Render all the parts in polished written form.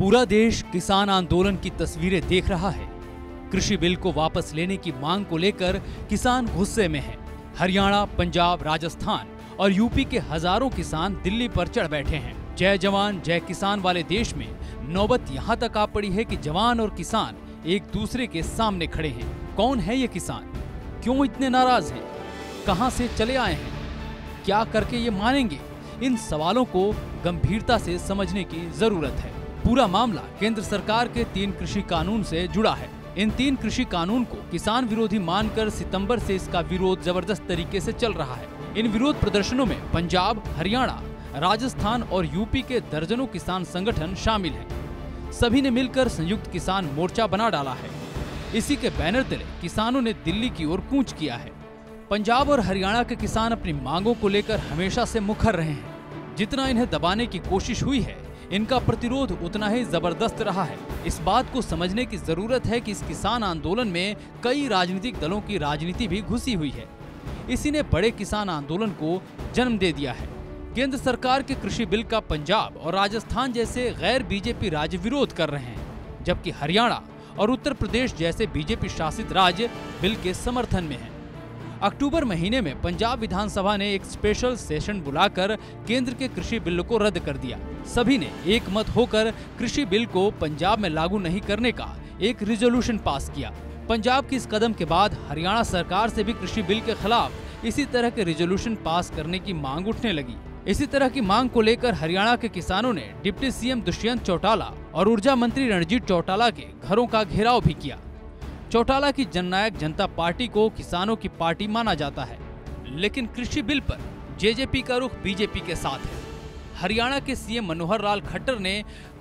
पूरा देश किसान आंदोलन की तस्वीरें देख रहा है। कृषि बिल को वापस लेने की मांग को लेकर किसान गुस्से में हैं। हरियाणा, पंजाब, राजस्थान और यूपी के हजारों किसान दिल्ली पर चढ़ बैठे हैं। जय जवान जय किसान वाले देश में नौबत यहाँ तक आ पड़ी है कि जवान और किसान एक दूसरे के सामने खड़े हैं। कौन है ये किसान? क्यों इतने नाराज हैं? कहाँ से चले आए हैं? क्या करके ये मानेंगे? इन सवालों को गंभीरता से समझने की जरूरत है। पूरा मामला केंद्र सरकार के 3 कृषि कानून से जुड़ा है। इन 3 कृषि कानून को किसान विरोधी मानकर सितंबर से इसका विरोध जबरदस्त तरीके से चल रहा है। इन विरोध प्रदर्शनों में पंजाब, हरियाणा, राजस्थान और यूपी के दर्जनों किसान संगठन शामिल हैं। सभी ने मिलकर संयुक्त किसान मोर्चा बना डाला है। इसी के बैनर तले किसानों ने दिल्ली की ओर कूच किया है। पंजाब और हरियाणा के किसान अपनी मांगों को लेकर हमेशा से मुखर रहे हैं। जितना इन्हें दबाने की कोशिश हुई है, इनका प्रतिरोध उतना ही जबरदस्त रहा है। इस बात को समझने की जरूरत है कि इस किसान आंदोलन में कई राजनीतिक दलों की राजनीति भी घुसी हुई है। इसी ने बड़े किसान आंदोलन को जन्म दे दिया है। केंद्र सरकार के कृषि बिल का पंजाब और राजस्थान जैसे गैर बीजेपी राज्य विरोध कर रहे हैं, जबकि हरियाणा और उत्तर प्रदेश जैसे बीजेपी शासित राज्य बिल के समर्थन में हैं। अक्टूबर महीने में पंजाब विधानसभा ने एक स्पेशल सेशन बुलाकर केंद्र के कृषि बिल को रद्द कर दिया। सभी ने एक मत होकर कृषि बिल को पंजाब में लागू नहीं करने का एक रिजोल्यूशन पास किया। पंजाब के इस कदम के बाद हरियाणा सरकार से भी कृषि बिल के खिलाफ इसी तरह के रिजोल्यूशन पास करने की मांग उठने लगी। इसी तरह की मांग को लेकर हरियाणा के किसानों ने डिप्टी सीएम दुष्यंत चौटाला और ऊर्जा मंत्री रणजीत चौटाला के घरों का घेराव भी किया। चौटाला की जननायक जनता पार्टी को किसानों की पार्टी माना जाता है, लेकिन कृषि बिल पर जेजेपी का रुख बीजेपी के साथ है। हरियाणा के सीएम मनोहर लाल खट्टर ने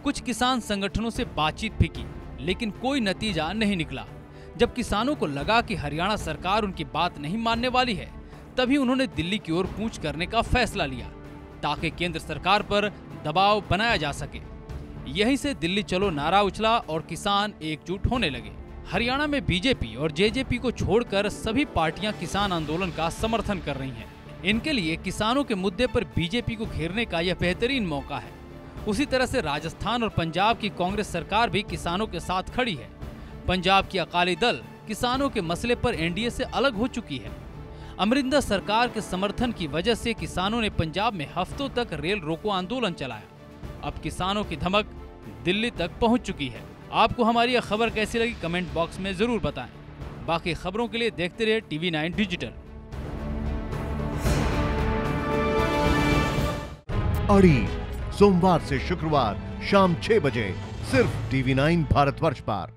कुछ किसान संगठनों से बातचीत भी की, लेकिन कोई नतीजा नहीं निकला। जब किसानों को लगा कि हरियाणा सरकार उनकी बात नहीं मानने वाली है, तभी उन्होंने दिल्ली की ओर कूच करने का फैसला लिया ताकि केंद्र सरकार पर दबाव बनाया जा सके। यहीं से दिल्ली चलो नारा उछला और किसान एकजुट होने लगे। हरियाणा में बीजेपी और जेजेपी को छोड़कर सभी पार्टियां किसान आंदोलन का समर्थन कर रही हैं। इनके लिए किसानों के मुद्दे पर बीजेपी को घेरने का यह बेहतरीन मौका है। उसी तरह से राजस्थान और पंजाब की कांग्रेस सरकार भी किसानों के साथ खड़ी है। पंजाब की अकाली दल किसानों के मसले पर एनडीए से अलग हो चुकी है। अमरिंदर सरकार के समर्थन की वजह से किसानों ने पंजाब में हफ्तों तक रेल रोको आंदोलन चलाया। अब किसानों की धमक दिल्ली तक पहुँच चुकी है। आपको हमारी यह खबर कैसी लगी कमेंट बॉक्स में ज़रूर बताएं। बाकी खबरों के लिए देखते रहिए TV9 डिजिटल। अड़ी सोमवार से शुक्रवार शाम 6 बजे सिर्फ TV9 भारतवर्ष पर।